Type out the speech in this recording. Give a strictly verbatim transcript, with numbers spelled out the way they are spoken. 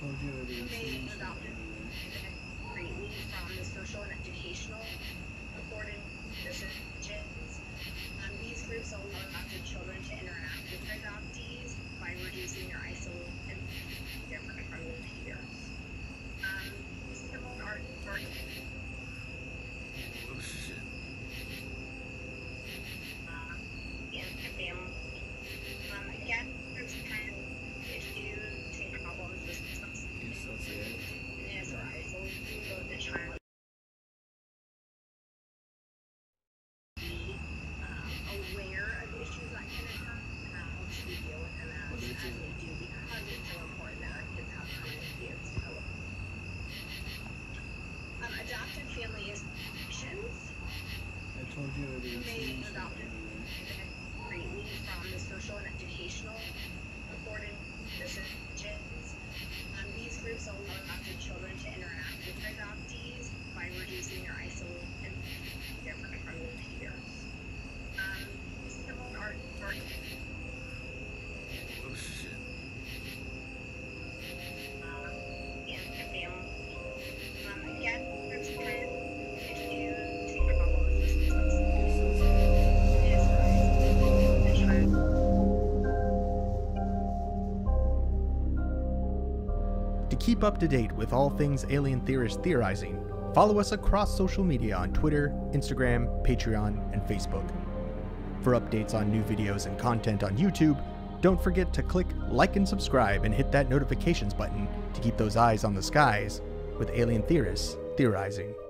told you earlier, she was from the social and educational according to decisions. Um, these groups allow adopted children to interact with adoptees by reducing their isolation and different from their peers. Um, several art art Keep up to date with all things Alien Theorists Theorizing. Follow us across social media on Twitter, Instagram, Patreon, and Facebook. For updates on new videos and content on YouTube, don't forget to click like and subscribe and hit that notifications button to keep those eyes on the skies with Alien Theorists Theorizing.